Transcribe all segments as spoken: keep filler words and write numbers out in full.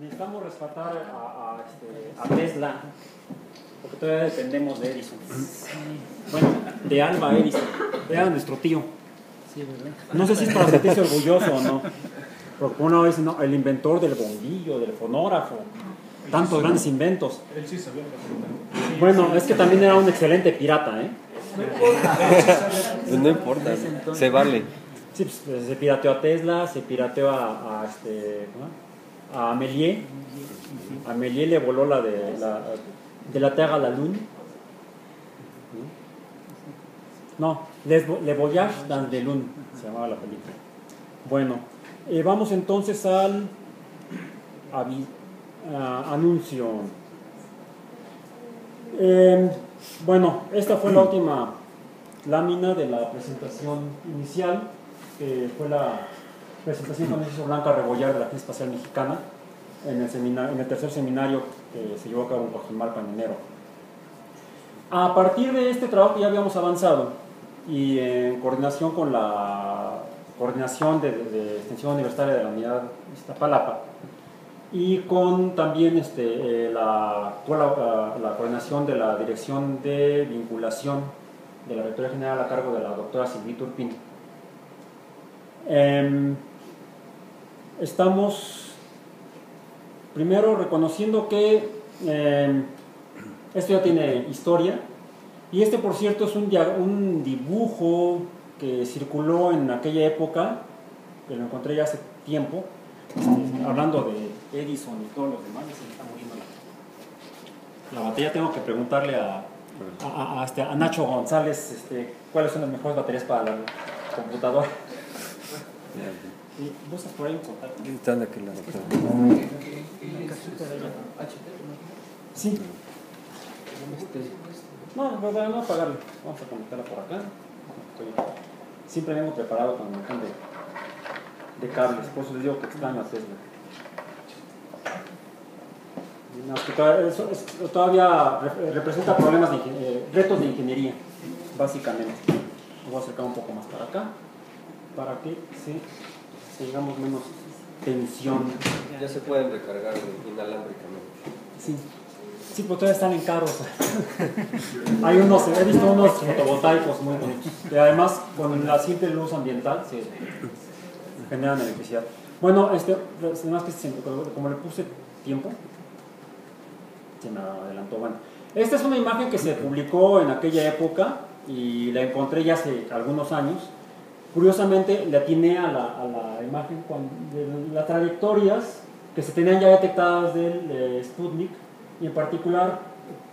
necesitamos rescatar a, a, este, a Tesla, porque todavía dependemos de Edison. Bueno, de Alva Edison, era nuestro tío. No sé si es para sentirse orgulloso o no, porque una vez no, el inventor del bombillo, del fonógrafo, tantos grandes inventos. Él sí sabía. Bueno, es que también era un excelente pirata, ¿eh? No importa. No importa, se vale. Sí, pues, se pirateó a Tesla, se pirateó a, a este, ¿no? a Méliès. A Méliès le voló la de la, de la Tierra a la Luna. No, Le Voyage dans la Lune se llamaba la película. Bueno, eh, vamos entonces al a, a, anuncio. Eh, bueno, esta fue la última lámina de la presentación inicial, que fue la presentación que nos hizo Blanca Rebollar de la Agencia Espacial Mexicana en el, seminario, en el tercer seminario que se llevó a cabo en Cojimar Panimero. A partir de este trabajo que ya habíamos avanzado y en coordinación con la coordinación de, de, de extensión universitaria de la unidad Iztapalapa y con también este, eh, la, la, la coordinación de la dirección de vinculación de la rectoría general a cargo de la doctora Silvita Urpina, eh, estamos primero reconociendo que eh, esto ya tiene historia, y este por cierto es un, un dibujo que circuló en aquella época, que lo encontré ya hace tiempo, este, hablando de Edison y todos los demás. Se está muriendo la, la batería. Tengo que preguntarle a, a, a, a, a Nacho González este, cuáles son las mejores baterías para la computadora. ¿Vos estás por ahí en contacto? Están aquí en la sí. Este, no, no, no, no apagarlo. Vamos a conectarla por acá. Estoy, siempre vengo preparado con un montón de, de cables, por eso les digo que está en la Tesla. No, que eso es, todavía representa problemas de eh, retos de ingeniería, básicamente. Lo voy a acercar un poco más para acá, para que sí, tengamos menos tensión. Ya se pueden recargar inalámbricamente. Sí. Sí, pues todavía están en carros. Hay unos, he visto unos fotovoltaicos muy bonitos. Y además, con la simple luz ambiental se generan electricidad. Bueno, este, además que se, como le puse tiempo, se me adelantó. Bueno, esta es una imagen que se publicó en aquella época y la encontré ya hace algunos años. Curiosamente, le atiné a la, a la imagen con, de las trayectorias que se tenían ya detectadas del de Sputnik. Y en particular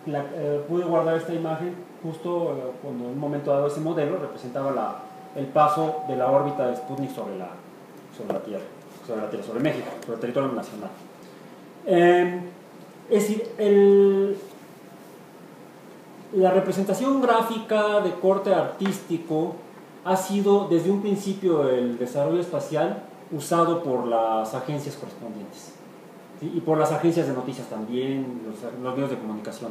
la, eh, pude guardar esta imagen justo eh, cuando en un momento dado ese modelo representaba la, el paso de la órbita de Sputnik sobre la, sobre la Tierra, sobre la Tierra, sobre México, sobre el territorio nacional. Eh, es decir, el, la representación gráfica de corte artístico ha sido desde un principio el desarrollo espacial usado por las agencias correspondientes. Y por las agencias de noticias también, los, los medios de comunicación.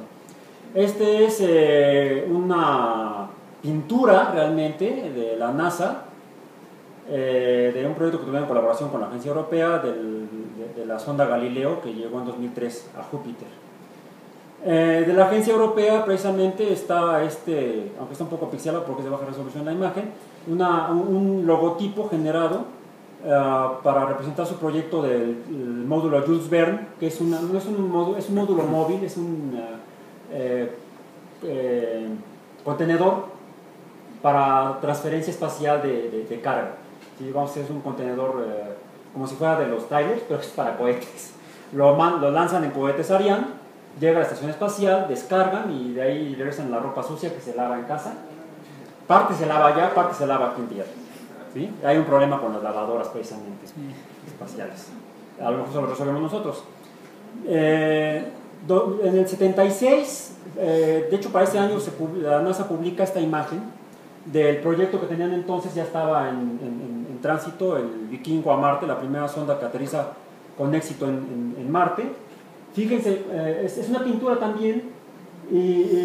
Este es eh, una pintura realmente de la NASA, eh, de un proyecto que tuvieron en colaboración con la agencia europea del, de, de la sonda Galileo, que llegó en dos mil tres a Júpiter. Eh, de la agencia europea precisamente está este, aunque está un poco pixelado porque es de baja resolución la imagen, una, un logotipo generado Uh, para representar su proyecto del módulo Jules Verne, que es, una, no es, un, módulo, es un módulo móvil, es un uh, eh, eh, contenedor para transferencia espacial de, de, de carga. Sí, vamos a hacer un contenedor eh, como si fuera de los trailers, pero es para cohetes. Lo, man, lo lanzan en cohetes Ariane, llega a la estación espacial, descargan y de ahí regresan la ropa sucia que se lava en casa. Parte se lava allá, parte se lava aquí en tierra. ¿Sí? Hay un problema con las lavadoras precisamente espaciales, a lo mejor se lo resolvemos nosotros. Eh, do, en el setenta y seis, eh, de hecho para ese año se, la NASA publica esta imagen del proyecto que tenían entonces, ya estaba en, en, en tránsito el Vikingo a Marte, la primera sonda que aterriza con éxito en, en, en Marte. Fíjense, eh, es, es una pintura también. Y,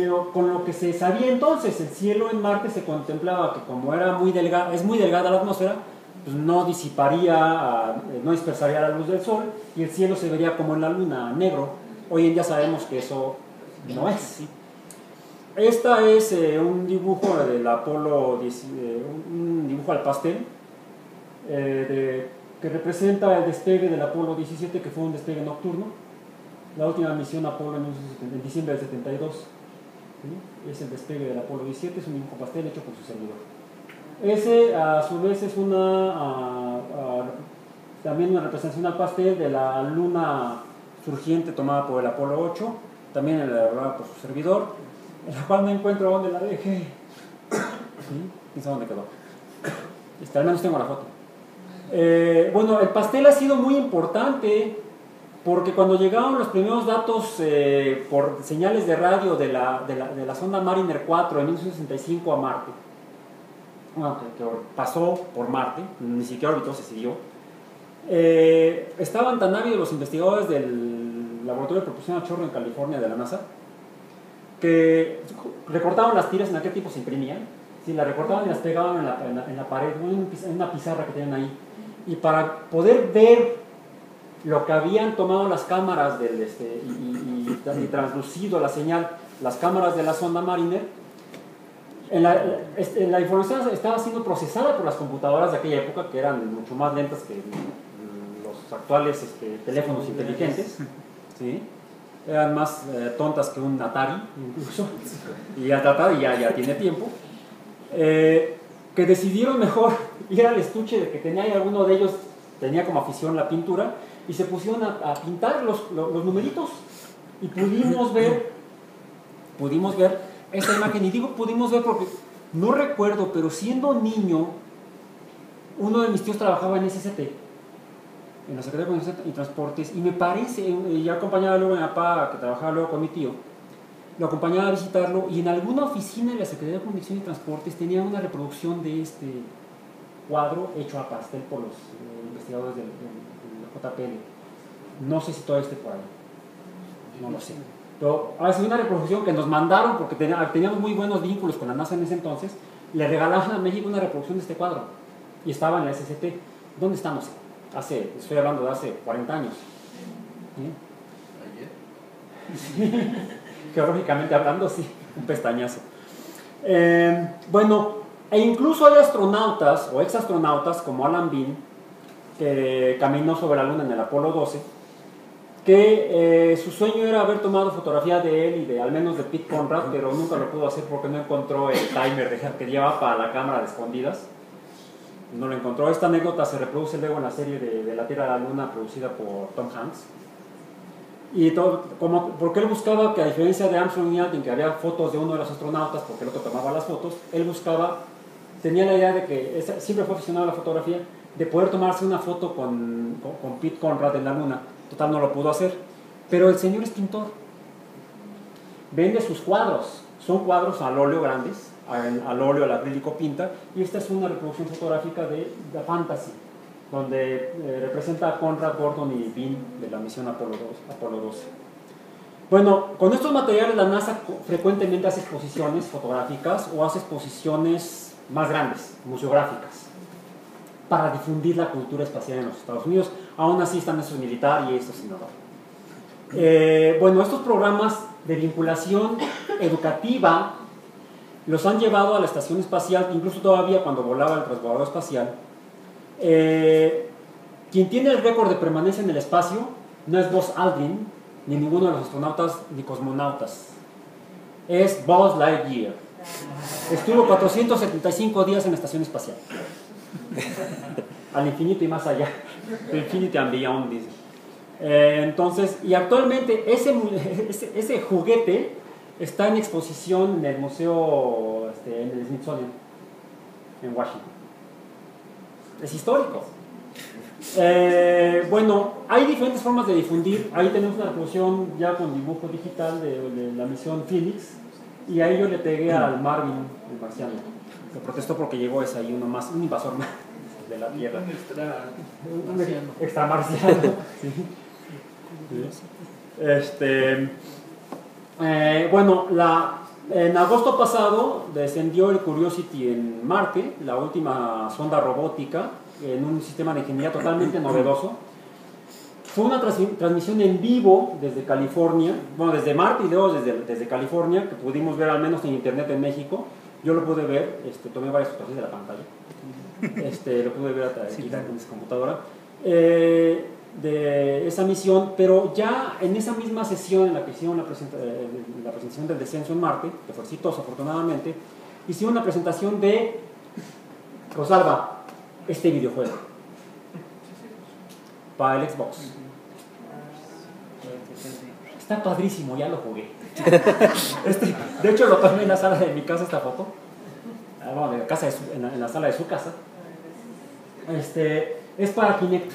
y con lo que se sabía entonces, el cielo en Marte se contemplaba que como era muy delgada, es muy delgada la atmósfera, pues no disiparía, no dispersaría la luz del sol y el cielo se vería como en la luna, negro. Hoy en día sabemos que eso no es, ¿sí? Esta es eh, un dibujo del Apolo, eh, un dibujo al pastel eh, de, que representa el despegue del Apolo diecisiete, que fue un despegue nocturno, la última misión Apolo en diciembre del setenta y dos, ¿sí? Es el despegue del Apolo diecisiete, es un dibujo pastel hecho por su servidor. Ese a su vez es una a, a, también una representación al pastel de la luna surgiente tomada por el Apolo ocho, también elaborada por su servidor, en la cual no encuentro dónde la dejé. ¿Sí? Piensa dónde quedó. Este, al menos tengo la foto. Eh, bueno, el pastel ha sido muy importante porque cuando llegaron los primeros datos eh, por señales de radio de la, de la, de la sonda Mariner cuatro en mil novecientos sesenta y cinco a Marte, bueno, que, que pasó por Marte, ni siquiera orbitó, se siguió, eh, estaban tan ávidos los investigadores del Laboratorio de Propulsión a Chorro en California de la NASA, que recortaban las tiras, en aquel tiempo se imprimían, si las recortaban y las pegaban en la, en la, en la pared, en una pizarra que tenían ahí, y para poder ver lo que habían tomado las cámaras del, este, y, y, y, y translucido la señal, las cámaras de la sonda Mariner, en la, en la información estaba siendo procesada por las computadoras de aquella época, que eran mucho más lentas que los actuales este, teléfonos inteligentes, ¿sí? Eran más eh, tontas que un Atari incluso, y Atari ya, ya tiene tiempo, eh, que decidieron mejor ir al estuche de que tenía, y alguno de ellos tenía como afición la pintura, y se pusieron a, a pintar los, los, los numeritos, y pudimos ver pudimos ver esta imagen. Y digo pudimos ver porque no recuerdo, pero siendo niño, uno de mis tíos trabajaba en S C T, en la Secretaría de Comunicaciones y Transportes, y me parece, yo acompañaba luego a mi papá, que trabajaba luego con mi tío, lo acompañaba a visitarlo, y en alguna oficina de la Secretaría de Comunicaciones y Transportes tenía una reproducción de este cuadro hecho a pastel por los eh, investigadores del, del, del J P L. No sé si todavía esté por ahí, no lo sé. Pero hace una reproducción que nos mandaron porque teníamos muy buenos vínculos con la NASA en ese entonces. Le regalaban a México una reproducción de este cuadro y estaba en la S C T. ¿Dónde estamos? Hace, estoy hablando de hace cuarenta años. ¿Eh? ¿Ayer? Sí. Geológicamente hablando, sí, un pestañazo. Eh, bueno, e incluso hay astronautas o exastronautas como Alan Bean, que caminó sobre la Luna en el Apolo doce. Que eh, su sueño era haber tomado fotografía de él y de al menos de Pete Conrad, pero nunca lo pudo hacer porque no encontró el timer que llevaba para la cámara de escondidas. No lo encontró. Esta anécdota se reproduce luego en la serie de, de La Tierra a la Luna, producida por Tom Hanks. Y todo, como, porque él buscaba que, a diferencia de Armstrong y Aldrin, que había fotos de uno de los astronautas porque el otro tomaba las fotos, él buscaba, tenía la idea de que, siempre fue aficionado a la fotografía, de poder tomarse una foto con, con, con Pete Conrad en la Luna. Total, no lo pudo hacer, pero el señor es pintor, vende sus cuadros, son cuadros al óleo grandes, al, al óleo, al acrílico pinta, y esta es una reproducción fotográfica de The Fantasy, donde eh, representa a Conrad, Gordon y Bean de la misión Apolo doce. Bueno, con estos materiales la NASA frecuentemente hace exposiciones fotográficas o hace exposiciones más grandes, museográficas, para difundir la cultura espacial en los Estados Unidos. Aún así están esos militares y estos innovadores. Eh, bueno, estos programas de vinculación educativa los han llevado a la estación espacial, incluso todavía cuando volaba el transbordador espacial. Eh, quien tiene el récord de permanencia en el espacio no es Buzz Aldrin, ni ninguno de los astronautas ni cosmonautas. Es Buzz Lightyear. Estuvo cuatrocientos setenta y cinco días en la estación espacial. Al infinito y más allá. Infinity and Beyond, dice. Eh, entonces, y actualmente ese, ese, ese juguete está en exposición en el museo, este, en el Smithsonian, en Washington. Es histórico. Eh, bueno, hay diferentes formas de difundir. Ahí tenemos una reproducción ya con dibujo digital de, de la misión Phoenix, y a ello le pegué al Marvin, el marciano. Se protestó porque llegó ese ahí uno más, un invasor más de la Tierra. Un extramarciano. Un extramarciano. Sí. Sí. Este, eh, bueno, la, en agosto pasado descendió el Curiosity en Marte, la última sonda robótica en un sistema de ingeniería totalmente novedoso. Fue una transmisión en vivo desde California, bueno, desde Marte y luego desde, desde California, que pudimos ver al menos en internet en México. Yo lo pude ver, este, tomé varias fotografías de la pantalla, este, lo pude ver hasta sí, claro. con mi computadora, eh, de esa misión, pero ya en esa misma sesión en la que hicieron la, presenta, eh, la presentación del descenso en Marte, que fue exitosa afortunadamente, hicieron una presentación de Rosalba, este videojuego, para el Xbox. Está padrísimo, ya lo jugué. Este, de hecho lo tomé en la sala de mi casa, esta foto, bueno, de la casa de su, en, la, en la sala de su casa. Este, es para Kinect.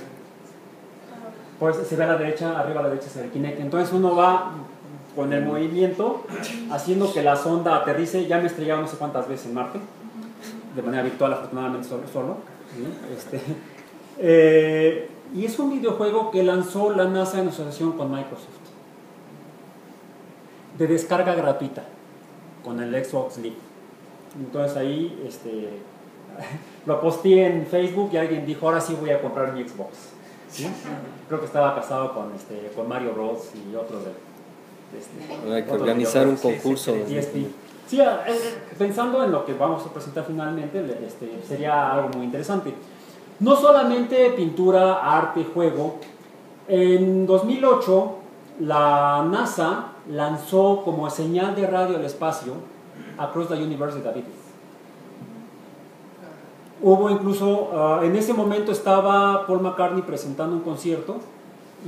Pues se ve a la derecha, arriba a la derecha se ve Kinect. Entonces uno va con el movimiento haciendo que la sonda aterrice. Ya me he estrellado no sé cuántas veces en Marte, de manera virtual afortunadamente solo. solo. Este, eh, y es un videojuego que lanzó la NASA en asociación con Microsoft, de descarga gratuita con el Xbox Live. Entonces ahí este, lo posteé en Facebook y alguien dijo, ahora sí voy a comprar mi Xbox, ¿sí? Creo que estaba casado con, este, con Mario Bros y otro de, de este, hay que organizar un concurso de, de sí, sí, pensando en lo que vamos a presentar finalmente, este, sería algo muy interesante. No solamente pintura, arte, juego. En dos mil ocho la NASA lanzó como señal de radio al espacio Across the Universe de David. Hubo incluso, uh, en ese momento estaba Paul McCartney presentando un concierto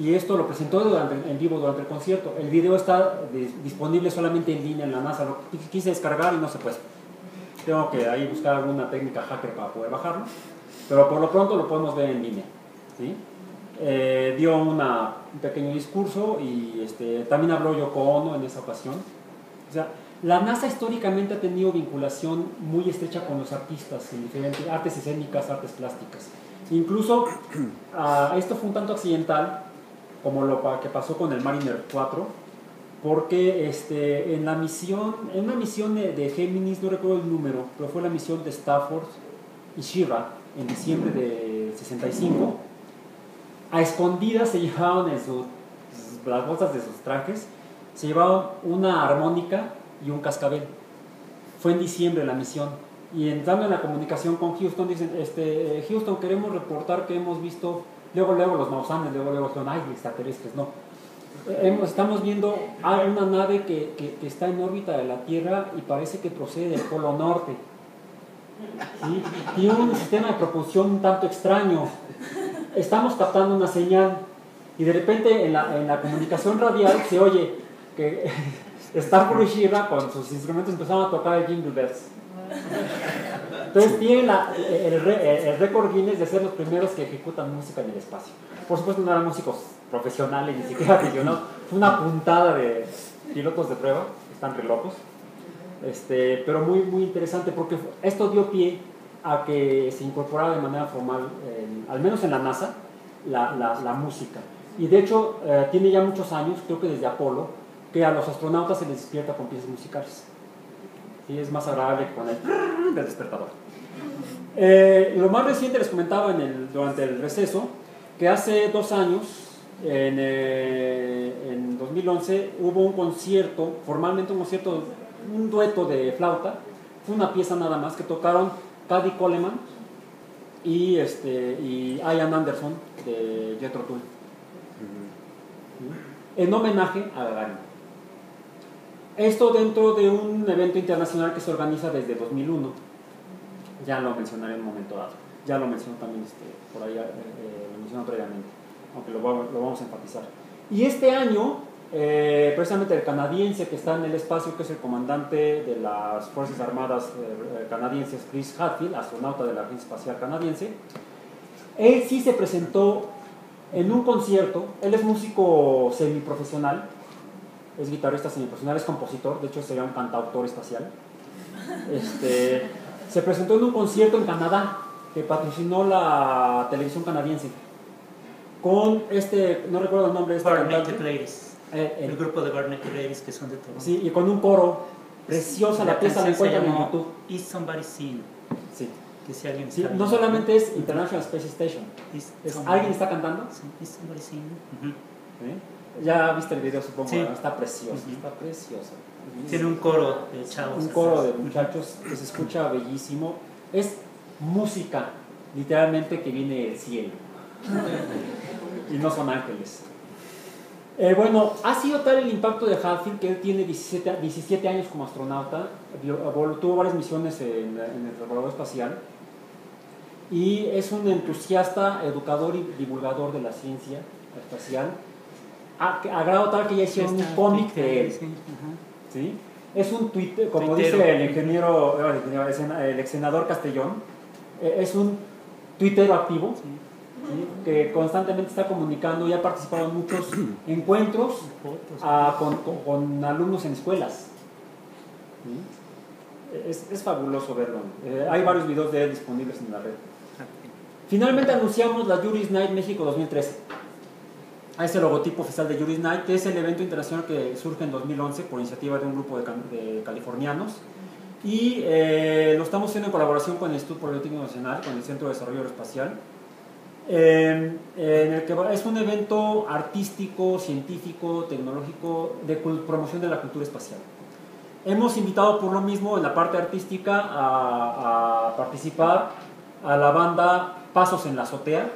y esto lo presentó durante, en vivo durante el concierto. El video está de, disponible solamente en línea en la NASA. Lo quise descargar y no se puede. Tengo que ahí buscar alguna técnica hacker para poder bajarlo, pero por lo pronto lo podemos ver en línea, ¿sí? Eh, dio una, un pequeño discurso y este, también habló Yoko Ono en esa ocasión. O sea, la NASA históricamente ha tenido vinculación muy estrecha con los artistas en diferentes artes escénicas, artes plásticas. Incluso uh, esto fue un tanto accidental como lo que pasó con el Mariner cuatro, porque este, en la misión, en una misión de, de Géminis, no recuerdo el número, pero fue la misión de Stafford y Shira en diciembre de sesenta y cinco. A escondidas se llevaron en sus, las bolsas de sus trajes, se llevaron una armónica y un cascabel. Fue en diciembre la misión. Y entrando en la comunicación con Houston, dicen, este, Houston, queremos reportar que hemos visto, luego luego los mausanes, luego luego son, ay, extraterrestres, no. Estamos viendo a una nave que, que, que está en órbita de la Tierra y parece que procede del Polo Norte. ¿Sí? Y un sistema de propulsión un tanto extraño. Estamos captando una señal y de repente en la, en la comunicación radial se oye que Stafford y Shira con sus instrumentos empezaron a tocar el Jingle Bells. Entonces tienen la, el, el, el récord Guinness de ser los primeros que ejecutan música en el espacio. Por supuesto no eran músicos profesionales ni siquiera aficionados, fue una puntada de pilotos de prueba, están re locos, este, pero muy, muy interesante porque esto dio pie a que se incorporara de manera formal, eh, al menos en la NASA, la, la, la música. Y de hecho, eh, tiene ya muchos años, creo que desde Apolo, que a los astronautas se les despierta con piezas musicales. Y es más agradable que con el del despertador. Eh, lo más reciente les comentaba en el, durante el receso, que hace dos años, en, eh, en dos mil once, hubo un concierto, formalmente un concierto, un dueto de flauta, fue una pieza nada más que tocaron Paddy Coleman y, este, y Ian Anderson de Jethro Tull, uh-huh, en homenaje a Gagarin. Esto dentro de un evento internacional que se organiza desde dos mil uno, ya lo mencionaré en un momento dado, ya lo menciono también este, por ahí, eh, lo menciono previamente, aunque lo, lo vamos a enfatizar. Y este año, eh, precisamente el canadiense que está en el espacio, que es el comandante de las Fuerzas Armadas eh, canadienses, Chris Hadfield, astronauta de la Agencia Espacial Canadiense, él sí se presentó en un concierto. Él es músico semiprofesional, es guitarrista semiprofesional, es compositor, de hecho sería un cantautor espacial. Este, se presentó en un concierto en Canadá que patrocinó la televisión canadiense con este, no recuerdo el nombre de este cantante. Eh, el, el grupo de Barney Ladies, que son de todo. Sí, y con un coro. Preciosa la, la pieza, la encuentran en YouTube. Is Somebody Seen. Sí. que si alguien sí, no solamente es International Space Station, es, ¿alguien está cantando? Sí, somebody singing. Uh-huh. ¿Eh? Ya viste el video, supongo, sí. ¿No? Está precioso, uh-huh. Está precioso. Tiene un coro de chavos. Un coro de muchachos que se escucha bellísimo. Es música, literalmente, que viene del cielo. Y no son ángeles. Eh, bueno, ha sido tal el impacto de Hadfield que él tiene diecisiete años como astronauta. Tuvo varias misiones en, en el transbordador espacial. Y es un entusiasta, educador y divulgador de la ciencia espacial. A, a grado tal que ya hicieron un cómic de él. ¿Sí? Es un Twitter, como Twittero. Dice el ingeniero, el, ingeniero, el ex senador Castellón, es un tuitero activo, sí. ¿Sí? Que constantemente está comunicando y ha participado en muchos encuentros a, con, con, con alumnos en escuelas. ¿Sí? Es, es fabuloso verlo. Eh, hay varios videos de él disponibles en la red. Finalmente anunciamos la Yuri's Night México dos mil trece. Ahí es el logotipo oficial de Yuri's Night, que es el evento internacional que surge en dos mil once por iniciativa de un grupo de, de californianos. Y eh, lo estamos haciendo en colaboración con el Instituto Politécnico Nacional, con el Centro de Desarrollo Aeroespacial. Eh, en el que es un evento artístico, científico, tecnológico, de promoción de la cultura espacial. Hemos invitado por lo mismo en la parte artística a, a participar a la banda Pasos en la Azotea,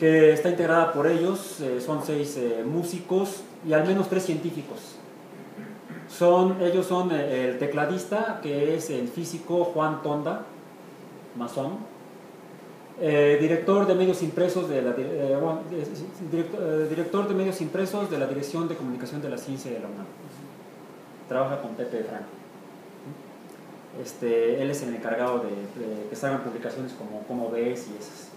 que está integrada por ellos, eh, son seis eh, músicos y al menos tres científicos. Son, ellos son eh, el tecladista, que es el físico Juan Tonda, masón, eh, director de medios impresos de la eh, bueno, eh, director, eh, director de medios impresos de la Dirección de Comunicación de la Ciencia de la UNAM. Trabaja con Pepe Franco. Este, él es el encargado de, de que salgan publicaciones como Cómo Ves y esas.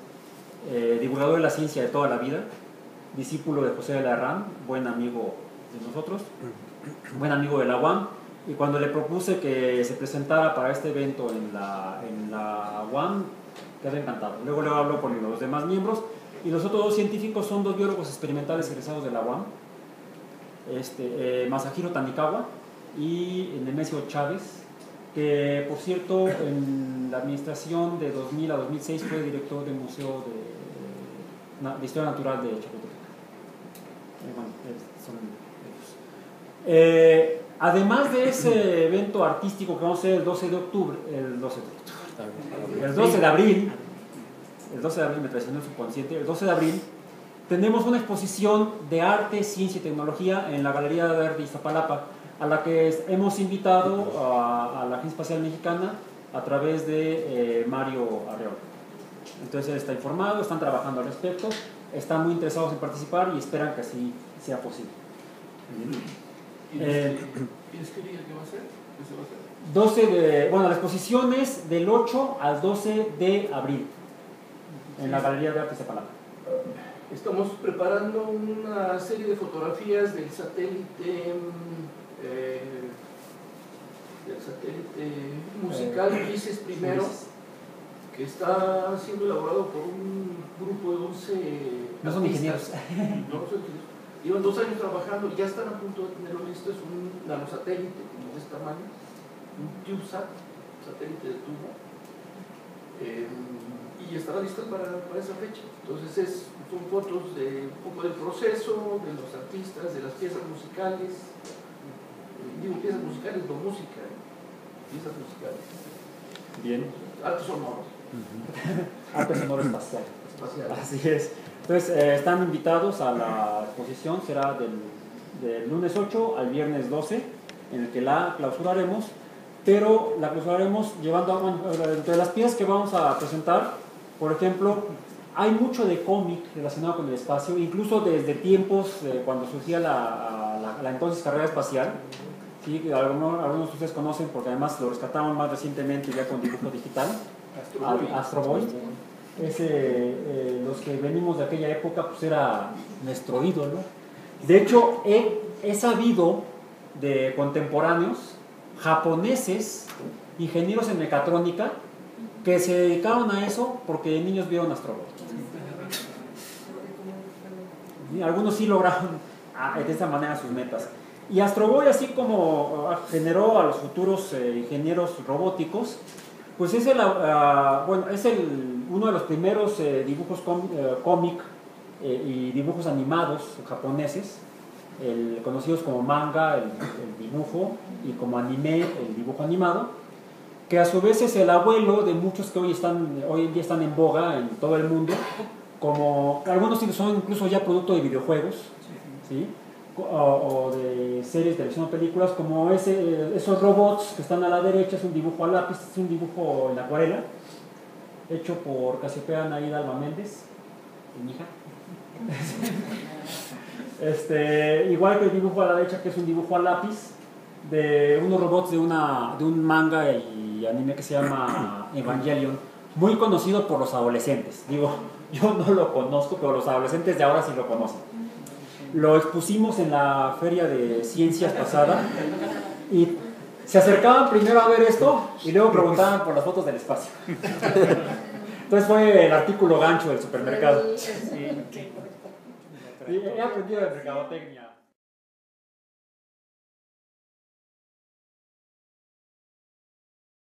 Eh, divulgador de la ciencia de toda la vida, discípulo de José de la Herrán, buen amigo de nosotros, buen amigo de la UAM, y cuando le propuse que se presentara para este evento en la, en la UAM, quedó encantado. Luego le hablo con los demás miembros, y los otros dos científicos son dos biólogos experimentales egresados de la UAM, este, eh, Masahiro Tanikawa y Nemesio Chávez, que por cierto en la administración de dos mil a dos mil seis fue director del Museo de de Historia Natural de Chapultepec. Eh, bueno, son ellos. Eh, además de ese evento artístico que vamos a hacer el doce de octubre, el doce de octubre, el doce de abril, el doce de abril me traicionó el subconsciente, el doce de abril tenemos una exposición de arte, ciencia y tecnología en la Galería de Arte de Iztapalapa, a la que hemos invitado a, a la Agencia Espacial Mexicana a través de eh, Mario Arreola. Entonces él está informado, están trabajando al respecto, están muy interesados en participar y esperan que así sea posible. ¿Y eh, es qué día que va a ser? doce de, bueno, la exposición es del ocho al doce de abril en la Galería de Arte de Zapalapa. Estamos preparando una serie de fotografías del satélite... Eh, el satélite musical Ulises eh, primero, que está siendo elaborado por un grupo de once no son ingenieros, no, no son ingenieros. Llevan dos años trabajando y ya están a punto de tenerlo listo. Es un nanosatélite como de este tamaño, un TubeSat, satélite de tubo, eh, y estará listo para, para esa fecha. Entonces es, son fotos de un poco del proceso, de los artistas, de las piezas musicales. Digo, piezas musicales, no música, ¿eh? Piezas musicales. Bien. Arte sonoro. Uh-huh. Arte sonoro espacial. Espacial. Así es. Entonces, eh, están invitados a la exposición, será del, del lunes ocho al viernes doce, en el que la clausuraremos, pero la clausuraremos llevando a, entre las piezas que vamos a presentar, por ejemplo, hay mucho de cómic relacionado con el espacio, incluso desde tiempos eh, cuando surgía la, la, la entonces carrera espacial. Sí, algunos, algunos de ustedes conocen porque además lo rescataron más recientemente ya con dibujo digital, Astro Boy. Ese, eh, los que venimos de aquella época pues era nuestro ídolo. De hecho he, he sabido de contemporáneos japoneses, ingenieros en mecatrónica, que se dedicaron a eso porque de niños vieron Astro Boy. Algunos sí lograron de esta manera sus metas. Y Astro Boy, así como generó a los futuros eh, ingenieros robóticos, Pues es el, uh, bueno, es el, uno de los primeros eh, dibujos cómic eh, y dibujos animados japoneses, el, conocidos como manga, el, el dibujo, y como anime, el dibujo animado, que a su vez es el abuelo de muchos que hoy, están, hoy en día están en boga en todo el mundo, como algunos son incluso ya producto de videojuegos, ¿sí? O, o de series, televisión o películas, como ese, esos robots que están a la derecha. Es un dibujo a lápiz, es un dibujo en acuarela, hecho por Casiopea Naid Alba Méndez, mi hija. Este, igual que el dibujo a la derecha, que es un dibujo a lápiz de unos robots de, una, de un manga y anime que se llama Evangelion, muy conocido por los adolescentes. Digo, yo no lo conozco, pero los adolescentes de ahora sí lo conocen. Lo expusimos en la Feria de Ciencias pasada y se acercaban primero a ver esto y luego preguntaban por las fotos del espacio. Entonces fue el artículo gancho del supermercado. Sí. He aprendido de mercadotecnia.